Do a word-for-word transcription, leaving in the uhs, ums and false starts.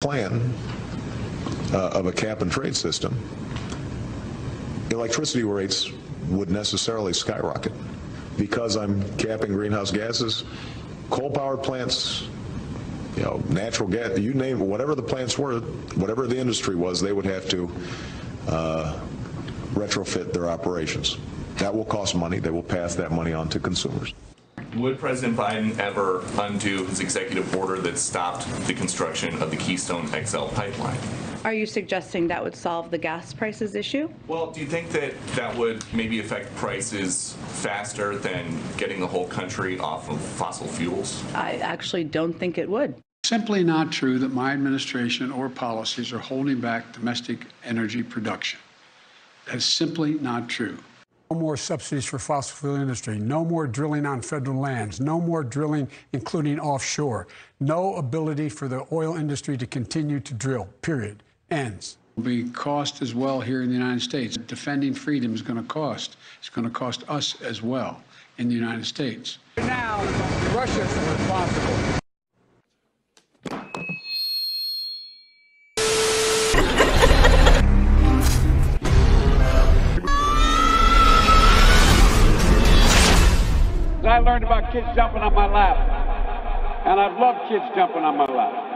plan uh, of a cap and trade system, electricity rates would necessarily skyrocket because I'm capping greenhouse gases. Coal power plants, you know, natural gas, you name it, whatever the plants were, whatever the industry was, they would have to uh, retrofit their operations. That will cost money. They will pass that money on to consumers. Would President Biden ever undo his executive order that stopped the construction of the Keystone X L pipeline? Are you suggesting that would solve the gas prices issue? Well, do you think that that would maybe affect prices faster than getting the whole country off of fossil fuels? I actually don't think it would. Simply not true that my administration or policies are holding back domestic energy production. That's simply not true. No more subsidies for fossil fuel industry, no more drilling on federal lands, no more drilling, including offshore, no ability for the oil industry to continue to drill, period, ends. It will be cost as well here in the United States. Defending freedom is going to cost. It's going to cost us as well in the United States. Now, Russia is responsible. I learned about kids jumping on my lap, and I love kids jumping on my lap.